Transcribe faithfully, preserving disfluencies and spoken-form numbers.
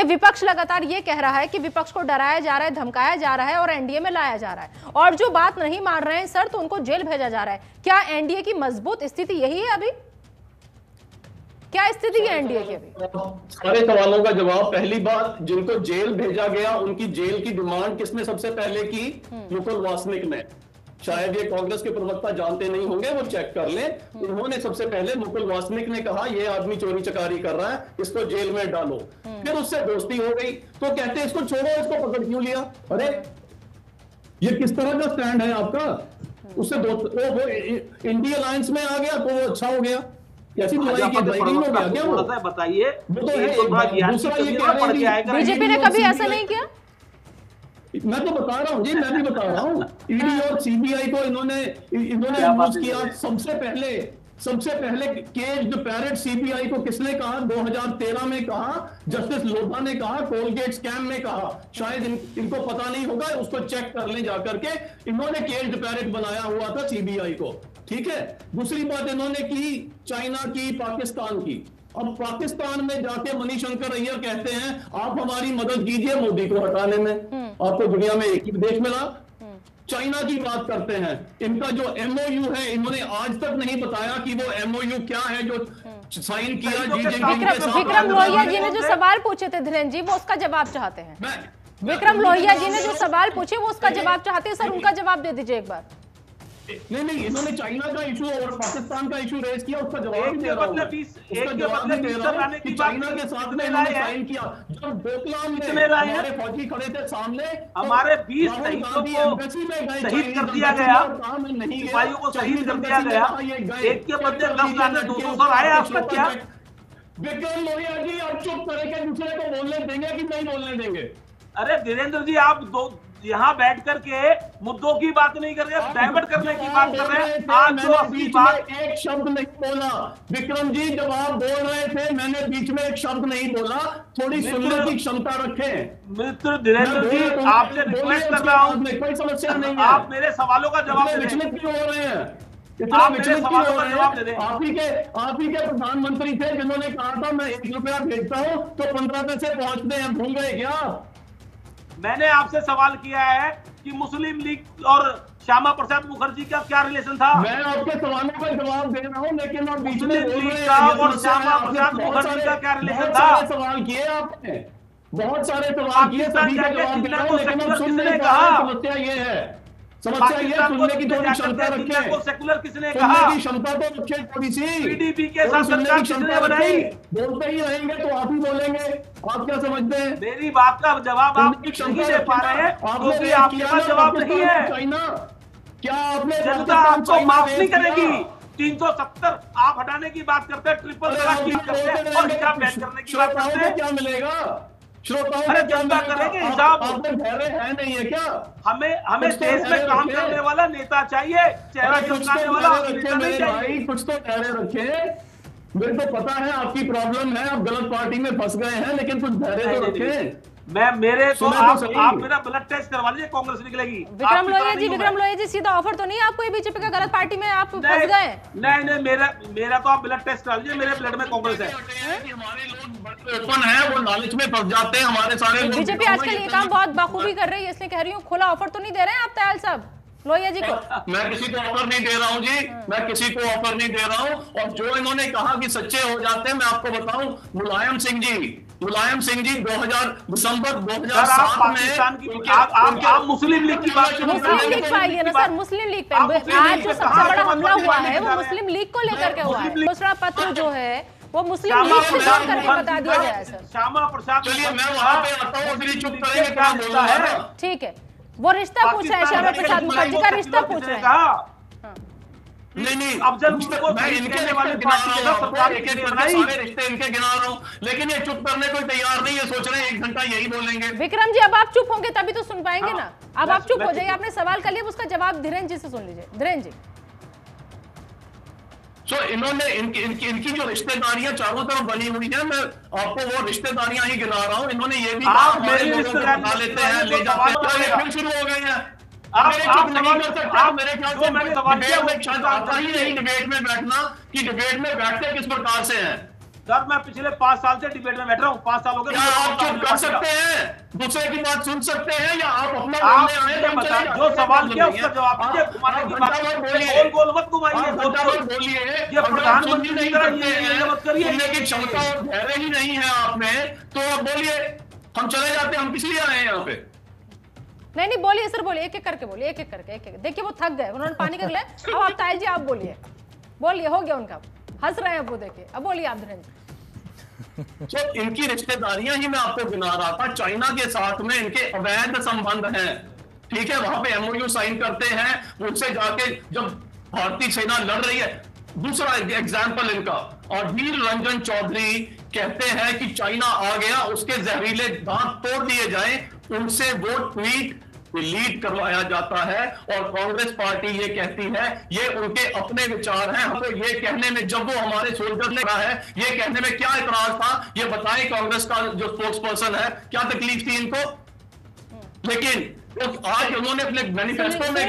कि विपक्ष लगातार ये कह रहा है कि विपक्ष को डराया जा रहा है, धमकाया जा रहा है और एनडीए में लाया जा रहा है, और जो बात नहीं मान रहे हैं सर तो उनको जेल भेजा जा रहा है। क्या एनडीए की मजबूत स्थिति यही है अभी? क्या स्थिति है एनडीए की अभी? सारे सवालों का जवाब, पहली बात जिनको जेल भेजा गया उनकी जेल की डिमांड किसने सबसे पहले की? मुकुल वासनिक ने। शायद ये कांग्रेस के प्रवक्ता जानते नहीं होंगे, वो चेक कर लें। उन्होंने सबसे पहले मुकुल वासनिक ने कहा ये आदमी चोरी चकारी कर रहा है, इसको जेल में डालो। फिर उससे दोस्ती हो गई तो कहते हैं इसको छोड़ो, इसको पकड़ क्यों लिया। अरे ये किस तरह का स्टैंड है आपका? उससे इंडिया अलायंस में आ गया तो वो अच्छा हो गया, बताइए। बीजेपी ने कभी ऐसा नहीं किया, मैं तो बता रहा हूँ जी, मैं भी बता रहा हूँ। ईडी और सीबीआई को इन्होंने इन्होंने अप्रोच किया। सबसे पहले सबसे पहले केज द पैरेट सीबीआई को किसने कहा? दो हज़ार तेरह में कहा, जस्टिस लोढ़ा ने कहा, कोलगेट स्कैम में कहा। शायद इन, इनको पता नहीं होगा, उसको चेक कर ले जाकर के। इन्होंने केज द पैरेट बनाया हुआ था सीबीआई को, ठीक है। दूसरी बात इन्होंने की चाइना की, पाकिस्तान की। अब पाकिस्तान में जाके मणिशंकर अय्यर कहते हैं आप हमारी मदद कीजिए मोदी को हटाने में, आपको दुनिया में एक ही देश मिला। चाइना की बात करते हैं, इनका जो एमओयू है इन्होंने आज तक नहीं बताया कि वो एमओयू क्या है जो साइन किया जी जिनके साथ। विक्रम लोहिया जी ने जो सवाल पूछे थे धीरेंद्र जी, वो उसका जवाब चाहते हैं। विक्रम लोहिया जी ने जो सवाल पूछे वो उसका जवाब चाहते हैं, सर उनका जवाब दे दीजिए एक बार। नहीं नहीं, इन्होंने चाइना का इशू और पाकिस्तान का इशू रेज किया, उसका जवाब दे रहा हूं, उसका जवाब दे रहा हूं कि चाइना के साथ में इन्होंने साइन किया। जब डोकलाम में हमारे फौजी खड़े थे सामने, हमारे बीस एम्बेसी में गए, शहीद कर दिया गया, सिपाहियों को शहीद कर दिया गया, एक के बदले दस लाने दो सौ पर आए। आप क्या विक्रम लोहिया जी आप चुप करेंगे, दूसरे को बोलने देंगे कि नहीं बोलने देंगे? अरे धीरेंद्र जी आप दो यहाँ बैठ करके मुद्दों की बात नहीं कर रहे, डाइवर्ट करने की बात कर रहे हैं। आज जो अपनी बात, एक शब्द नहीं बोला विक्रम जी, जब आप बोल रहे थे मैंने बीच में एक शब्द नहीं बोला, थोड़ी सुनने की क्षमता रखें। मित्र धीरेंद्र जी आपसे रिक्वेस्ट कर रहा हूँ, कोई समस्या नहीं है, आप मेरे सवालों का जवाब विचलित क्यों हो रहे हैं? आप ही के आप ही के प्रधानमंत्री थे जिन्होंने कहा था मैं एक रुपया भेजता हूँ तो पंद्रह पैसे पहुँचते हैं, भूल गए क्या? मैंने आपसे सवाल किया है कि मुस्लिम लीग और श्यामा प्रसाद मुखर्जी का क्या रिलेशन था। मैं आपके सवालों का जवाब दे रहा हूं, लेकिन आप बीच में बोल रहे हैं। और श्यामा प्रसाद मुखर्जी का क्या रिलेशन था? सवाल किए आपने, बहुत सारे सवाल किए, सभी का जवाब दे रहा हूं, लेकिन आप सुन नहीं रहे। समस्या ये है, समस्या ये सुनने की थोड़ी क्षमता रखें। सेकुलर किसने कहा? क्षमता तो रखें थोड़ी सी। पीडीपी के साथ सरकार किसने बनाई? बोलते ही रहेंगे तो आप ही बोलेंगे, आप क्या समझते हैं? मेरी बात का जवाब आप नहीं दे पा रहे हैं, क्योंकि आपके पास जवाब नहीं है। चाइना क्या आपने जनता आपको माफ नहीं करेगी? तीन सौ सत्तर आप हटाने की बात करते हैं, ट्रिपल तलाक की बात करते हैं, और हिजाब बैन करने की बात करते हैं। क्या मिलेगा श्रोताओं? अरे जनता करेंगे हिजाब, है नहीं है क्या? हमें हमें देश में काम करने वाला नेता चाहिए, चेहरा चमकाने वाला नेता नहीं चाहिए। कुछ तो धैर्य रखें, मेरे को पता है आपकी प्रॉब्लम है, आप गलत पार्टी में फंस गए हैं, लेकिन कुछ धैर्य तो रखें। मैं मेरे तो आप, आप मेरा ब्लड टेस्ट करवा लीजिए, कांग्रेस निकलेगी। विक्रम लोहिया जी, विक्रम लोहिया जी सीधा ऑफर तो नहीं आपको बीजेपी का? गलत पार्टी में आप फंस गए? नहीं नहीं, मेरा मेरा तो आप ब्लड टेस्ट करा लीजिए, मेरे ब्लड में कांग्रेस है। हमारे लोग ओपन है, वो लालच में फंस जाते हैं हमारे सारे। बीजेपी आजकल ये काम बहुत बखूबी कर रही है, इसलिए कह रही हूँ। खुला ऑफर तो नहीं दे रहे हैं आप तयाल साहब लोहिया जी को? मैं किसी को ऑफर नहीं दे रहा हूं जी, मैं किसी को ऑफर नहीं दे रहा हूं। और जो इन्होंने कहा कि सच्चे हो जाते हैं, मैं आपको बताऊं, मुलायम सिंह जी मुलायम सिंह जी दो हज़ार दिसंबर दो हज़ार सात में आप आप आप मुस्लिम लीग की बात मुस्लिम लीग पाइए ना सर, मुस्लिम लीग पे आज जो सबसे बड़ा हमला हुआ है वो मुस्लिम लीग को लेकर के हुआ है। दूसरा पत्र जो है वो मुस्लिम लीग से जोड़ करके बता दिया गया है सर। श्यामा प्रसाद, चलिए मैं वहां पे आता हूँ, चुप करेंगे क्या बोला है, ठीक है। वो रिश्ता पूछ रहे हैं, श्यामा प्रसाद मुखर्जी का रिश्ता पूछ रहे हैं। नहीं नहीं, अफजल को मैं इनके वाले पार्टी के सरकार के सारे रिश्ते इनके गिना रहा हूं, लेकिन ये चुप करने को तैयार नहीं है, सोच रहे हैं एक घंटा यही बोलेंगे। विक्रम जी अब आप चुप होंगे तभी तो सुन पाएंगे ना, अब आप चुप हो जाइए। आपने सवाल कर लिया, उसका जवाब धीरेंद्र जी से सुन लीजिए। धीरेंद्र जी तो इन्होंने इनकी इनकी इनकी जो रिश्तेदारियां चारों तरफ बनी हुई है, मैं आपको वो रिश्तेदारियां ही गिना रहा हूं। इन्होंने ये भी बना लेते हैं, ले जाते हैं, फिर शुरू हो गए हैं। आप नहीं कर सकते, मेरे ख्याल से डिबेट में शायद आता ही नहीं डिबेट में बैठना, कि डिबेट में बैठते किस प्रकार से है। सर मैं पिछले पांच साल से डिबेट में बैठ रहा हूँ, पांच साल हो गए। आप चुप कर सकते हैं, दूसरे की बात सुन सकते हैं या आप अपना आप आए बता जो सवाल किया उसका जवाब दीजिए। घुमाने की बात बोलिए, गोल मत घुमाइए, गोल बोलिए। ये प्रधानमंत्री नहीं करते हैं, मत करिए। लेकिन क्षमता और धैर्य ही नहीं है आप में, तो बोलिए हम चले जाते हैं, हम किस लिए आए हैं यहाँ पे। नहीं नहीं बोलिए सर, बोलिए, एक एक करके बोलिए, एक एक करके, एक एक। देखिए वो थक गए, उन्होंने पानी का गिलास। अब आप तायल जी आप बोलिए, बोलिए, हो गया उनका, हंस रहे हैं अब वो, देखिए अब बोलिए आप धीरेंद्र। तो इनकी रिश्तेदारियां ही मैं आपको गिना रहा था, चाइना के साथ में इनके अवैध संबंध हैं, ठीक है। वहां पे एमओयू साइन करते हैं, उनसे जाके जब भारतीय सेना लड़ रही है। दूसरा एग्जाम्पल इनका, और वीर रंजन चौधरी कहते हैं कि चाइना आ गया, उसके जहरीले दांत तोड़ दिए जाएं, उनसे वो ट्वीट डिलीट करवाया जाता है। और कांग्रेस पार्टी ये कहती है ये उनके अपने विचार हैं, हमें ये कहने में, जब वो हमारे सोल्जर ने कहा है ये कहने में क्या इतराज था, ये बताएं। कांग्रेस का जो स्पोक्स पर्सन है, क्या तकलीफ थी इनको? लेकिन तो आज उन्होंने अपने मैनिफेस्टो में